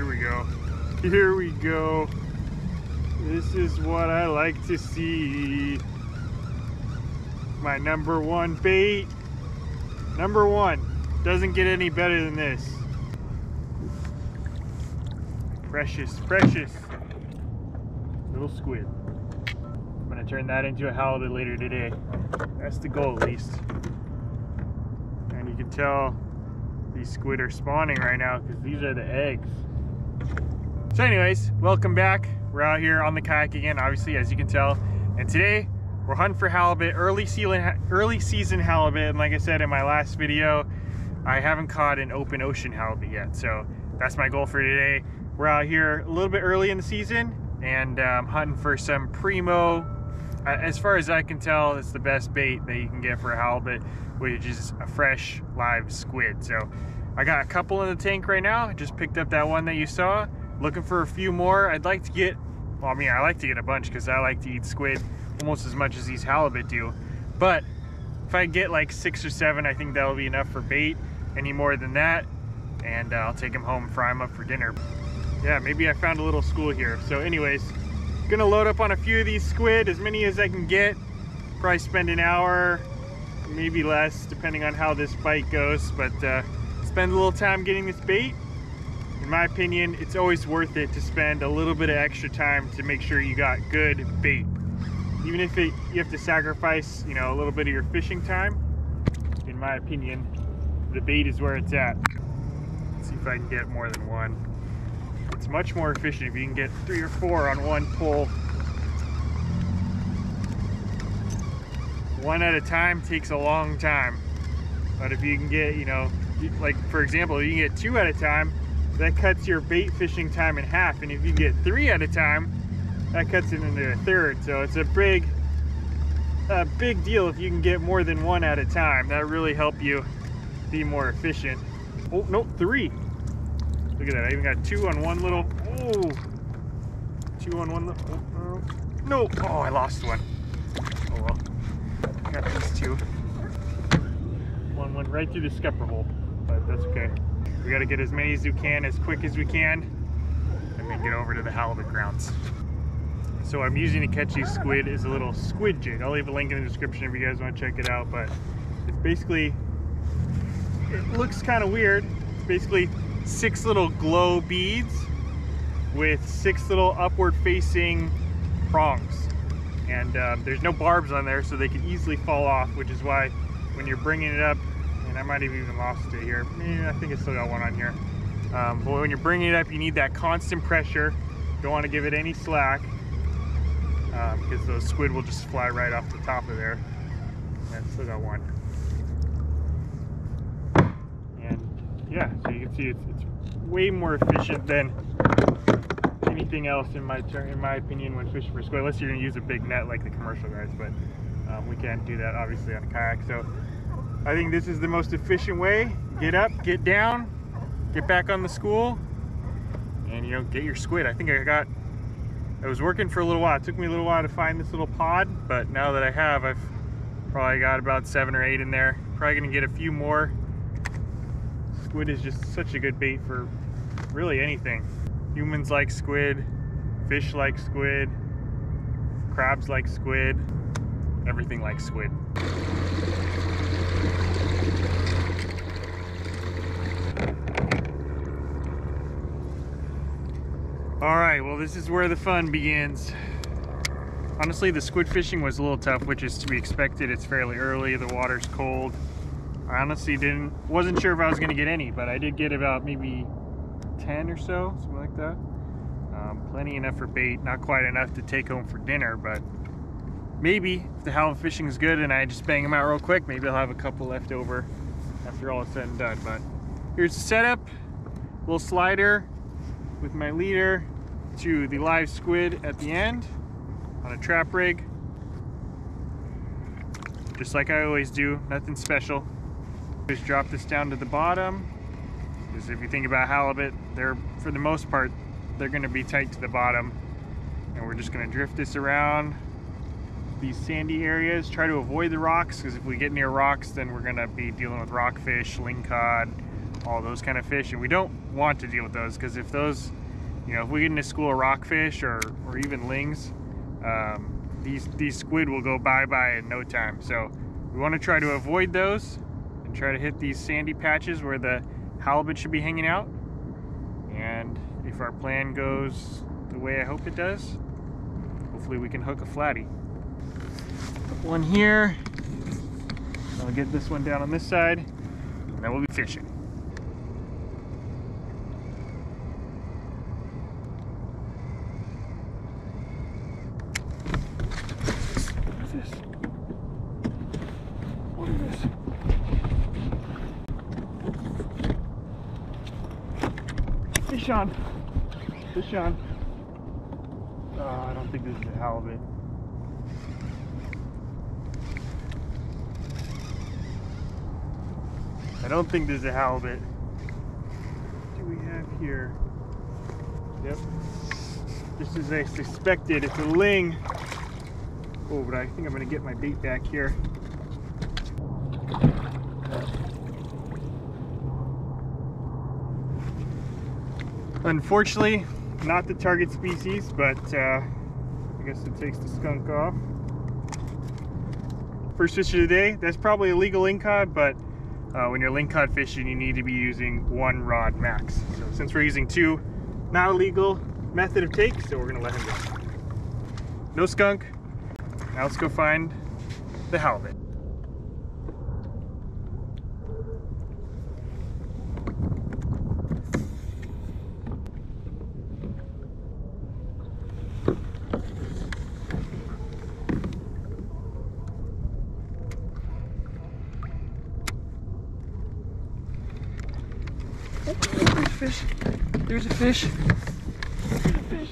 here we go. Here we go. This is what I like to see. My number one bait. Number one. Doesn't get any better than this. Precious, precious. Little squid. I'm gonna turn that into a halibut later today. That's the goal, at least. And you can tell these squid are spawning right now because these are the eggs. So anyways, welcome back. We're out here on the kayak again, obviously, as you can tell. And today, we're hunting for halibut, early season halibut. And like I said in my last video, I haven't caught an open ocean halibut yet. So that's my goal for today. We're out here a little bit early in the season and hunting for some primo. As far as I can tell, it's the best bait that you can get for a halibut, which is a fresh, live squid. So I got a couple in the tank right now. I just picked up that one that you saw. Looking for a few more. I'd like to get, well, I mean, I like to get a bunch because I like to eat squid almost as much as these halibut do. But if I get like 6 or 7, I think that'll be enough for bait. Any more than that, and I'll take them home, fry them up for dinner. Yeah, maybe I found a little school here. So anyways, gonna load up on a few of these squid, as many as I can get. Probably spend an hour, maybe less, depending on how this bite goes. But spend a little time getting this bait. In my opinion, it's always worth it to spend a little bit of extra time to make sure you got good bait. Even if you have to sacrifice, you know, a little bit of your fishing time, in my opinion, the bait is where it's at. Let's see if I can get more than one. It's much more efficient if you can get 3 or 4 on one pull. One at a time takes a long time. But if you can get, you know, like for example, if you can get 2 at a time, that cuts your bait fishing time in half, and if you get 3 at a time, that cuts it into a third. So it's a big deal if you can get more than 1 at a time. That really helps you be more efficient. Oh no, 3! Look at that. I even got 2 on one little. Oh, 2 on one little. Oh, no! Oh, I lost one. Oh well. I got these 2. One went right through the scupper hole, but that's okay. We gotta get as many as we can, as quick as we can, and then get over to the halibut grounds. So what I'm using to catch these squid is a little squid jig. I'll leave a link in the description if you guys want to check it out, but it's basically, it looks kind of weird. It's basically 6 little glow beads with 6 little upward facing prongs. And there's no barbs on there, so they can easily fall off, which is why when you're bringing it up, and I might have even lost it here. I think I still got one on here. But when you're bringing it up, you need that constant pressure. Don't want to give it any slack because those squid will just fly right off the top of there. Yeah, I still got one. And yeah, so you can see it's way more efficient than anything else in my opinion when fishing for squid, unless you're going to use a big net like the commercial guys. But we can't do that obviously on a kayak. So I think this is the most efficient way. Get up, get down, get back on the school, and you know, get your squid. I think I was working for a little while. It took me a little while to find this little pod, but now that I have, I've probably got about 7 or 8 in there. Probably gonna get a few more. Squid is just such a good bait for really anything. Humans like squid, fish like squid, crabs like squid, everything like squid. All right, well, this is where the fun begins. Honestly, the squid fishing was a little tough, which is to be expected. It's fairly early, the water's cold. I honestly wasn't sure if I was gonna get any, but I did get about maybe 10 or so, something like that. Plenty enough for bait, not quite enough to take home for dinner, but maybe if the halibut fishing is good and I just bang them out real quick, maybe I'll have a couple left over after all is said and done. But here's the setup, little slider with my leader to the live squid at the end on a trap rig. Just like I always do, nothing special. Just drop this down to the bottom. Because if you think about halibut, they're, for the most part, they're gonna be tight to the bottom. And we're just gonna drift this around these sandy areas. Try to avoid the rocks, because if we get near rocks, then we're gonna be dealing with rockfish, lingcod, all those kind of fish, and we don't want to deal with those, because if those, you know, if we get into school of rockfish or even lings, these squid will go bye-bye in no time. So we want to try to avoid those and try to hit these sandy patches where the halibut should be hanging out. And if our plan goes the way I hope it does, hopefully we can hook a flatty. Put one here. I'll get this one down on this side, and then we'll be fishing. What's this? What is this? Fish on. Fish on. Oh, I don't think this is a halibut. I don't think there's a halibut. What do we have here? Yep. This is a suspected, it's a ling. Oh, but I think I'm gonna get my bait back here. Unfortunately, not the target species, but I guess it takes the skunk off. First fish of the day, that's probably a legal lingcod, but when you're lingcod fishing, you need to be using one rod max. So since we're using two, not a legal method of take, so we're gonna let him go. No skunk. Now let's go find the halibut. Fish. There's a fish. There's a fish.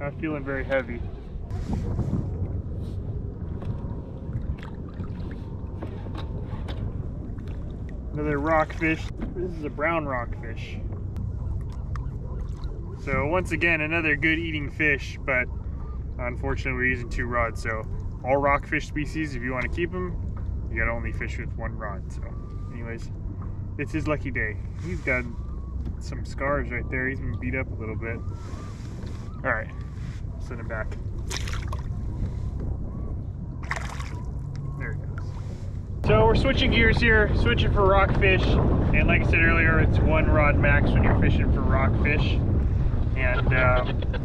Not feeling very heavy. Another rockfish. This is a brown rockfish. So once again, another good eating fish, but unfortunately, we're using two rods, so all rockfish species, if you want to keep them, you gotta only fish with one rod. So anyways, it's his lucky day. He's got some scars right there. He's been beat up a little bit. All right, send him back. There he goes. So we're switching gears here, switching for rockfish. And like I said earlier, it's one rod max when you're fishing for rockfish. And,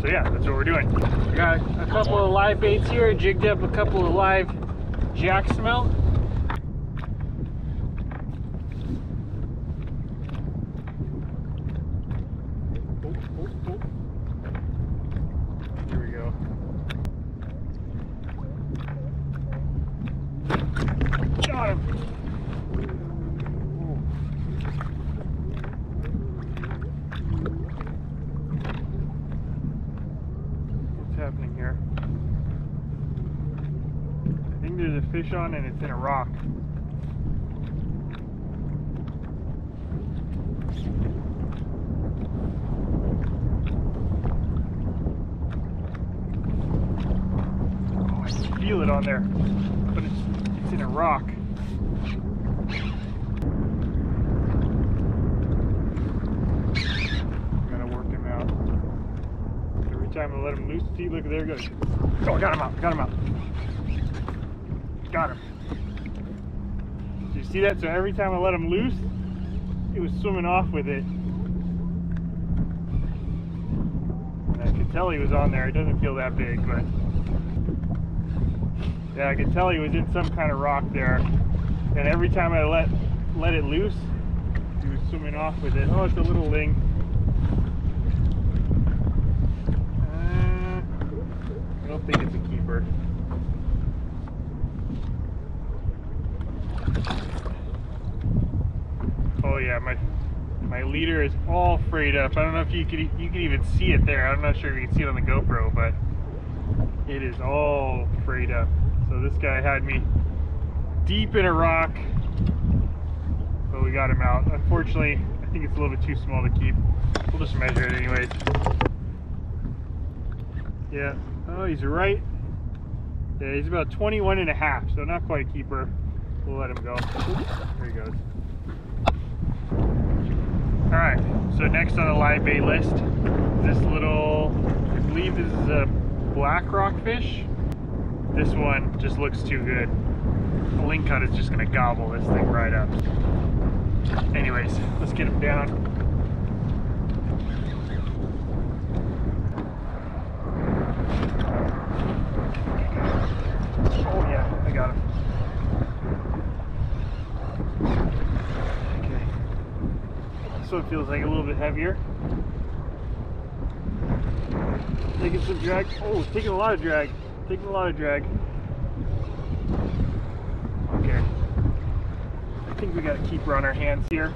so yeah, that's what we're doing. We got a couple of live baits here. Jigged up a couple of live jacksmelt. Oh. Here we go. Got him. Oh. Happening here. I think there's a fish on and it's in a rock. Oh, I can feel it on there, but it's in a rock. Time to let him loose. See, look, there he goes. Oh, I got him out, got him out. Got him. Did you see that? So every time I let him loose, he was swimming off with it. And I could tell he was on there. It doesn't feel that big, but yeah, I could tell he was in some kind of rock there. And every time I let it loose, he was swimming off with it. Oh, it's a little ling. I don't think it's a keeper. Oh yeah, my leader is all frayed up. I don't know if you could even see it there. I'm not sure if you can see it on the GoPro, but it is all frayed up. So this guy had me deep in a rock, but we got him out. Unfortunately, I think it's a little bit too small to keep. We'll just measure it anyways. Yeah. Oh, he's right. Yeah, he's about 21 and a half, so not quite a keeper. We'll let him go. There he goes. All right, so next on the live bait list, this little, I believe this is a black rockfish. This one just looks too good. The lingcod is just gonna gobble this thing right up. Anyways, let's get him down. This one feels like a little bit heavier. Taking some drag. Oh, taking a lot of drag. Taking a lot of drag. Okay. I think we got a keeper on our hands here.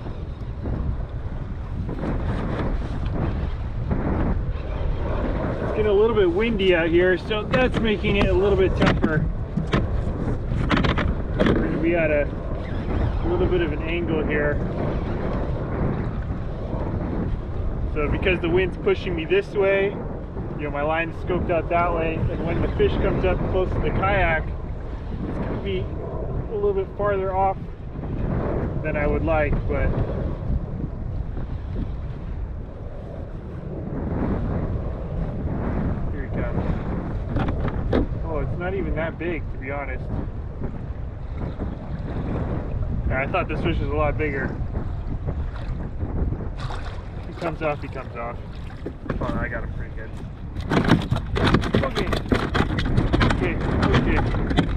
It's getting a little bit windy out here, so that's making it a little bit tougher. We're going to be at a little bit of an angle here. So because the wind's pushing me this way, you know, my line's scoped out that way, and when the fish comes up close to the kayak, it's gonna be a little bit farther off than I would like, but here he comes. Oh, it's not even that big, to be honest. I thought this fish was a lot bigger. Comes off, he comes off. Oh, I got him pretty good. Okay. Okay, okay.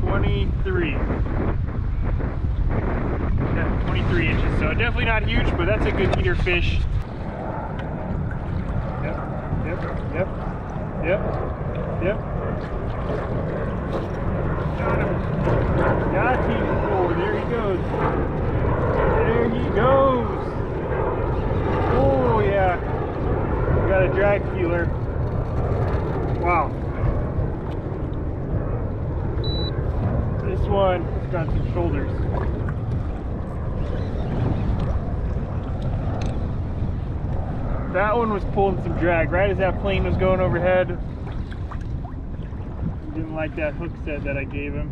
23. Yeah, 23 inches. So definitely not huge, but that's a good eater fish. Yep, yep, yep, yep, yep. Got him. Got him. Oh, there he goes. There he goes! Oh yeah, we got a drag keeler. Wow. This one has got some shoulders. That one was pulling some drag right as that plane was going overhead. He didn't like that hook set that I gave him.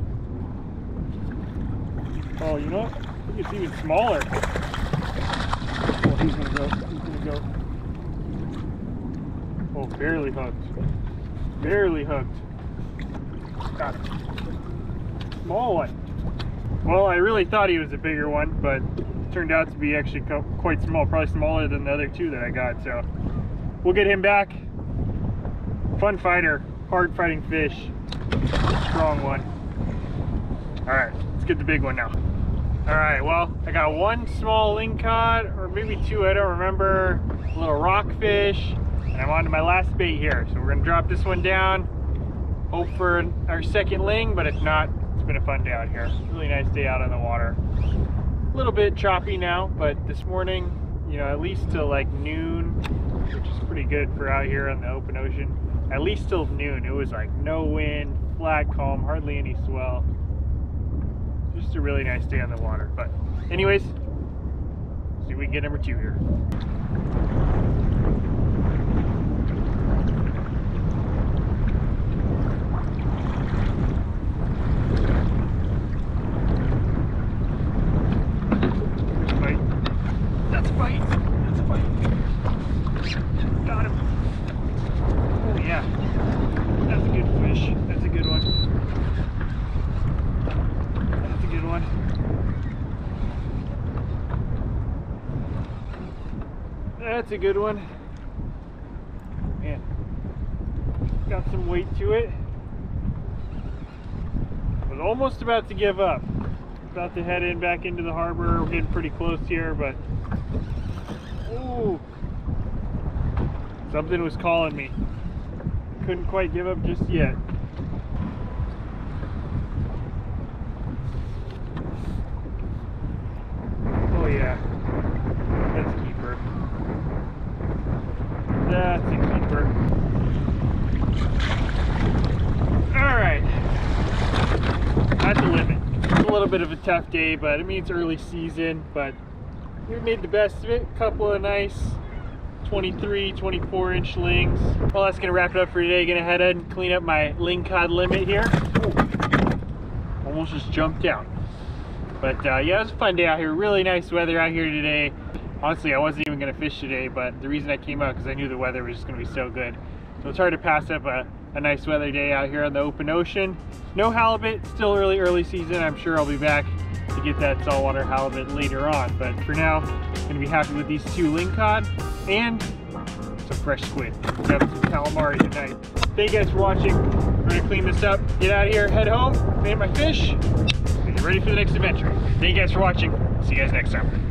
Oh, you know what? I think it's even smaller. Oh, he's gonna go. He's gonna go. Oh, barely hooked. Barely hooked. Got it. Small one. Well, I really thought he was a bigger one, but it turned out to be actually quite small. Probably smaller than the other two that I got. So we'll get him back. Fun fighter. Hard fighting fish. Strong one. All right, let's get the big one now. All right, well, I got one small lingcod, or maybe two, I don't remember, a little rockfish, and I'm on to my last bait here. So we're gonna drop this one down, hope for our second ling, but if not, it's been a fun day out here. Really nice day out on the water. A little bit choppy now, but this morning, you know, at least till like noon, which is pretty good for out here on the open ocean, at least till noon, it was like no wind, flat, calm, hardly any swell. Just a really nice day on the water. But anyways, see if we can get number two here. That's a bite. That's a bite. Got him. Oh yeah. That's a good fish. That's a good one. Good one. That's a good one. Man, got some weight to it. I was almost about to give up. About to head in back into the harbor. We're getting pretty close here, but ooh, something was calling me. Couldn't quite give up just yet. Bit of a tough day, but I mean, it's early season, but we made the best of it. A couple of nice 23, 24 inch lings. Well, that's gonna wrap it up for today. Gonna head out and clean up my lingcod limit here. Ooh, almost just jumped down. But yeah, it was a fun day out here. Really nice weather out here today. Honestly, I wasn't even gonna fish today, but the reason I came out because I knew the weather was just gonna be so good. So it's hard to pass up a nice weather day out here on the open ocean. No halibut, still early season. I'm sure I'll be back to get that saltwater halibut later on, but for now, I'm gonna be happy with these two lingcod and some fresh squid. We have some calamari tonight. Thank you guys for watching. We're gonna clean this up, get out of here, head home, clean my fish, and get ready for the next adventure. Thank you guys for watching. See you guys next time.